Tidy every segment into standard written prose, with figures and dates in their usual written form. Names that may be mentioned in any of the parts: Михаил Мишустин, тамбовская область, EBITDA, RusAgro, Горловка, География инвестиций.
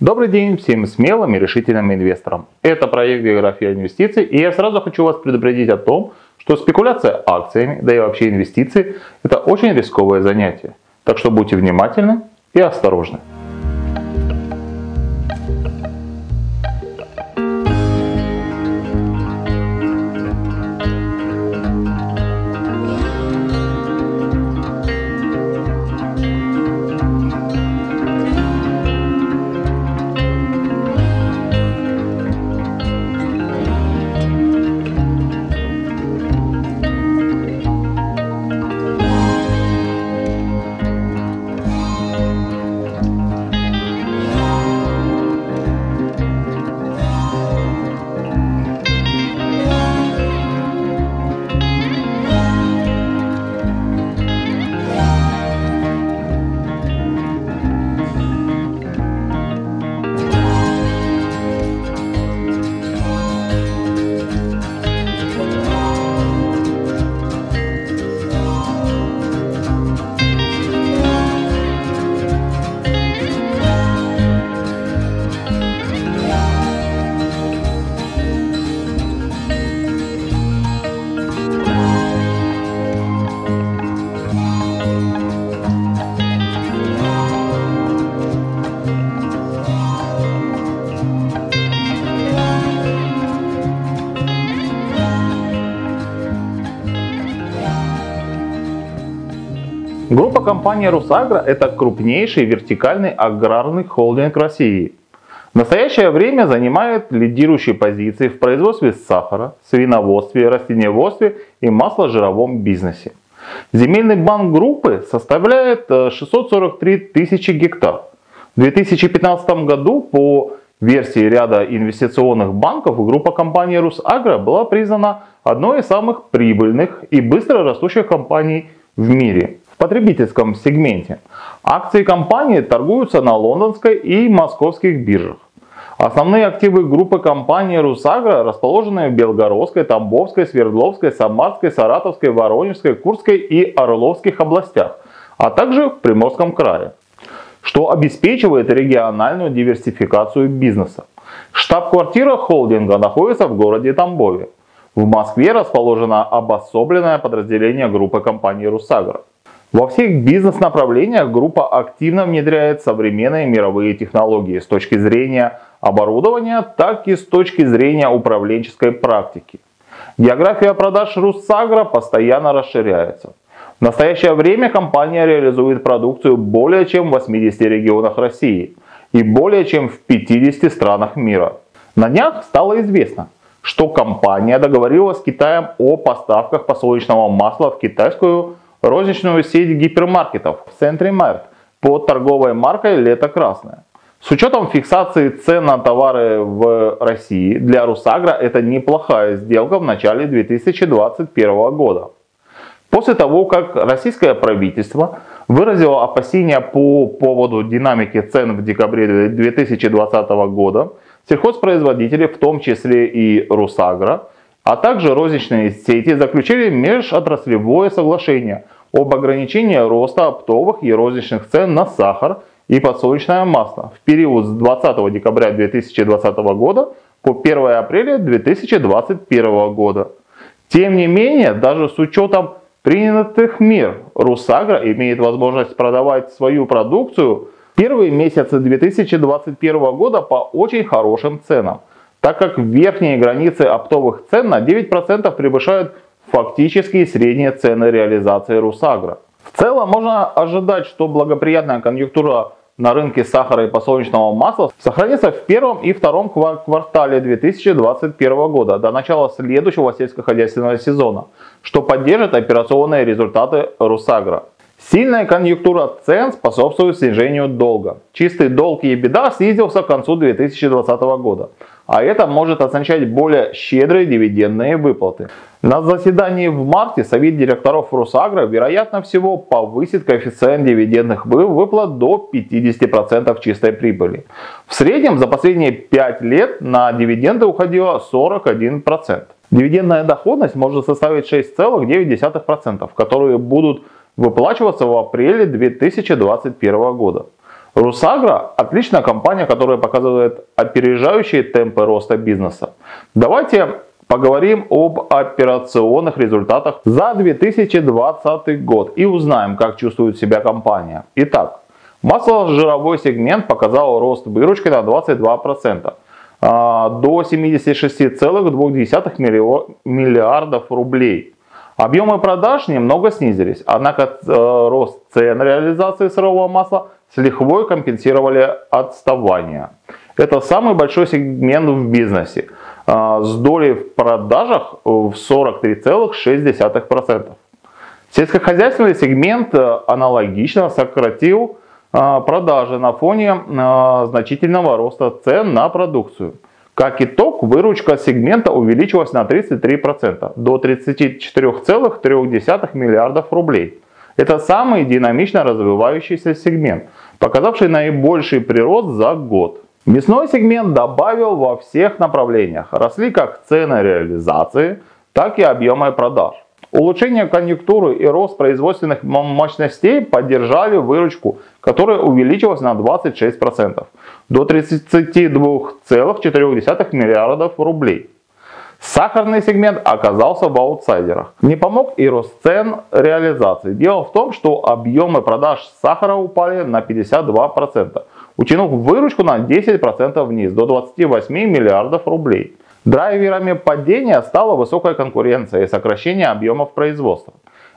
Добрый день всем смелым и решительным инвесторам. Это проект «География инвестиций», и я сразу хочу вас предупредить о том, что спекуляция акциями, да и вообще инвестиции – это очень рисковое занятие. Так что будьте внимательны и осторожны. Группа компании «RusAgro» – это крупнейший вертикальный аграрный холдинг России. В настоящее время занимает лидирующие позиции в производстве сахара, свиноводстве, растениеводстве и масложировом бизнесе. Земельный банк группы составляет 643 тысячи гектар. В 2015 году по версии ряда инвестиционных банков группа компании «RusAgro» была признана одной из самых прибыльных и быстро растущих компаний в мире. В потребительском сегменте акции компании торгуются на лондонской и московских биржах. Основные активы группы компании «RusAgro» расположены в Белгородской, Тамбовской, Свердловской, Самарской, Саратовской, Воронежской, Курской и Орловских областях, а также в Приморском крае, что обеспечивает региональную диверсификацию бизнеса. Штаб-квартира холдинга находится в городе Тамбове. В Москве расположено обособленное подразделение группы компании «RusAgro». Во всех бизнес-направлениях группа активно внедряет современные мировые технологии с точки зрения оборудования, так и с точки зрения управленческой практики. География продаж «RusAgro» постоянно расширяется. В настоящее время компания реализует продукцию более чем в 80 регионах России и более чем в 50 странах мира. На днях стало известно, что компания договорилась с Китаем о поставках подсолнечного масла в китайскую розничную сеть гипермаркетов в центре Март под торговой маркой «Лето красное». С учетом фиксации цен на товары в России, для «RusAgro» это неплохая сделка в начале 2021 года. После того, как российское правительство выразило опасения по поводу динамики цен в декабре 2020 года, сельхозпроизводители, в том числе и «RusAgro», а также розничные сети заключили межотраслевое соглашение об ограничении роста оптовых и розничных цен на сахар и подсолнечное масло в период с 20 декабря 2020 года по 1 апреля 2021 года. Тем не менее, даже с учетом принятых мер, «RusAgro» имеет возможность продавать свою продукцию первые месяцы 2021 года по очень хорошим ценам, так как верхние границы оптовых цен на 9% превышают фактические средние цены реализации «RusAgro». В целом можно ожидать, что благоприятная конъюнктура на рынке сахара и подсолнечного масла сохранится в первом и втором квартале 2021 года до начала следующего сельскохозяйственного сезона, что поддержит операционные результаты «RusAgro». Сильная конъюнктура цен способствует снижению долга. Чистый долг и EBITDA снизился к концу 2020 года, а это может означать более щедрые дивидендные выплаты. На заседании в марте совет директоров «RusAgro» вероятно всего повысит коэффициент дивидендных выплат до 50% чистой прибыли. В среднем за последние 5 лет на дивиденды уходило 41%. Дивидендная доходность может составить 6,9%, которые будут выплачиваться в апреле 2021 года. RusAgro – отличная компания, которая показывает опережающие темпы роста бизнеса. Давайте поговорим об операционных результатах за 2020 год и узнаем, как чувствует себя компания. Итак, масложировой сегмент показал рост выручки на 22%. До 76,2 миллиардов рублей. Объемы продаж немного снизились, однако рост цен реализации сырого масла с лихвой компенсировали отставание. Это самый большой сегмент в бизнесе, с долей в продажах в 43,6%. Сельскохозяйственный сегмент аналогично сократил продажи на фоне значительного роста цен на продукцию. Как итог, выручка сегмента увеличилась на 33%, до 34,3 миллиардов рублей. Это самый динамично развивающийся сегмент, показавший наибольший прирост за год. Мясной сегмент добавил во всех направлениях. Росли как цены реализации, так и объемы продаж. Улучшение конъюнктуры и рост производственных мощностей поддержали выручку, которая увеличилась на 26%, до 32,4 миллиардов рублей. Сахарный сегмент оказался в аутсайдерах. Не помог и рост цен реализации. Дело в том, что объемы продаж сахара упали на 52%, утянув выручку на 10% вниз, до 28 миллиардов рублей. Драйверами падения стала высокая конкуренция и сокращение объемов производства.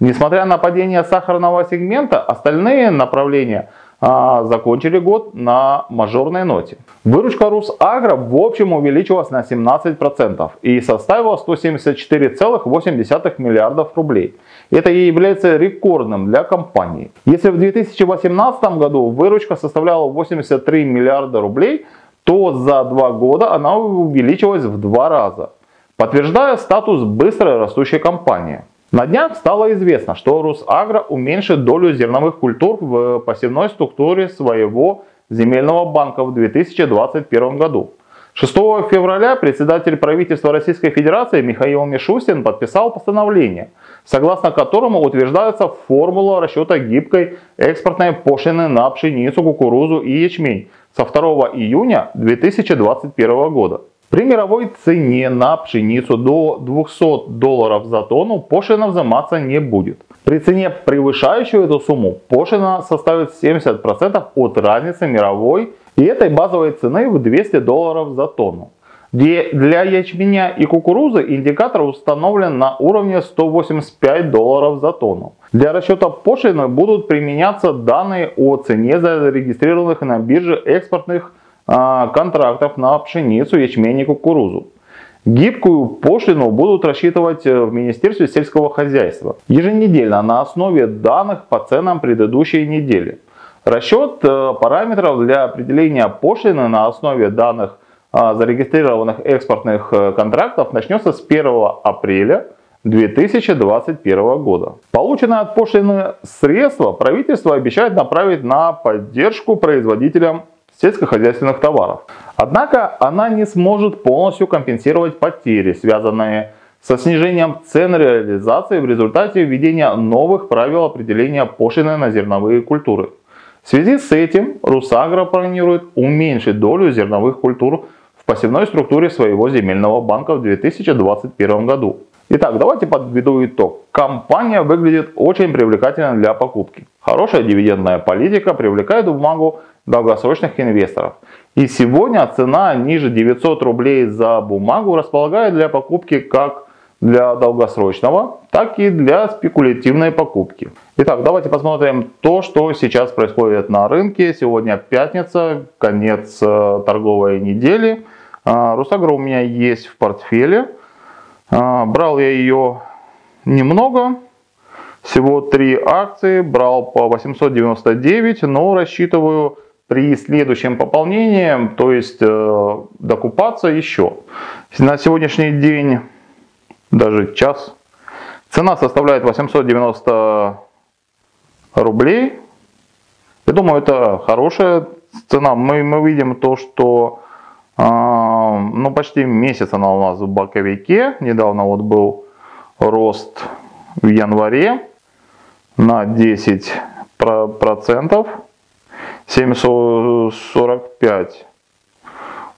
Несмотря на падение сахарного сегмента, остальные направления закончили год на мажорной ноте. Выручка RusAgro в общем увеличилась на 17% и составила 174,8 миллиардов рублей. Это и является рекордным для компании. Если в 2018 году выручка составляла 83 миллиарда рублей, то за 2 года она увеличилась в 2 раза, подтверждая статус быстро растущей компании. На днях стало известно, что RusAgro уменьшит долю зерновых культур в посевной структуре своего земельного банка в 2021 году. 6 февраля председатель правительства Российской Федерации Михаил Мишустин подписал постановление, согласно которому утверждается формула расчета гибкой экспортной пошлины на пшеницу, кукурузу и ячмень со 2 июня 2021 года. При мировой цене на пшеницу до $200 за тонну пошлина взиматься не будет. При цене, превышающей эту сумму, пошлина составит 70% от разницы мировой и этой базовой цены в $200 за тонну. Для ячменя и кукурузы индикатор установлен на уровне $185 за тонну. Для расчета пошлины будут применяться данные о цене зарегистрированных на бирже экспортных контрактов на пшеницу, ячмень и кукурузу. Гибкую пошлину будут рассчитывать в Министерстве сельского хозяйства еженедельно на основе данных по ценам предыдущей недели. Расчет параметров для определения пошлины на основе данных зарегистрированных экспортных контрактов начнется с 1 апреля 2021 года. Полученные от пошлины средства правительство обещает направить на поддержку производителям сельскохозяйственных товаров. Однако она не сможет полностью компенсировать потери, связанные со снижением цен реализации в результате введения новых правил определения пошлины на зерновые культуры. В связи с этим RusAgro планирует уменьшить долю зерновых культур в посевной структуре своего земельного банка в 2021 году. Итак, давайте подведу итог. Компания выглядит очень привлекательно для покупки. Хорошая дивидендная политика привлекает бумагу долгосрочных инвесторов. И сегодня цена ниже 900 рублей за бумагу располагает для покупки как для долгосрочного, так и для спекулятивной покупки. Итак, давайте посмотрим то, что сейчас происходит на рынке. Сегодня пятница, конец торговой недели. RusAgro у меня есть в портфеле. Брал я ее немного, всего 3 акции, брал по 899, но рассчитываю при следующем пополнении, то есть докупаться еще. На сегодняшний день, даже час, цена составляет 890 рублей. Я думаю, это хорошая цена. Мы видим то, что ну, почти месяц она у нас в боковике. Недавно вот был рост в январе на 10%. 7,45.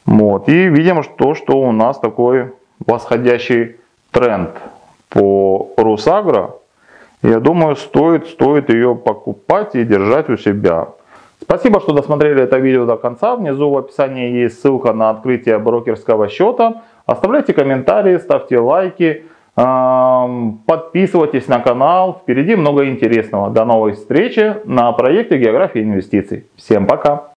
Вот. И видим, что у нас такой восходящий тренд по RusAgro. Я думаю, стоит ее покупать и держать у себя. Спасибо, что досмотрели это видео до конца. Внизу в описании есть ссылка на открытие брокерского счета. Оставляйте комментарии, ставьте лайки, подписывайтесь на канал. Впереди много интересного. До новой встречи на проекте «География инвестиций». Всем пока!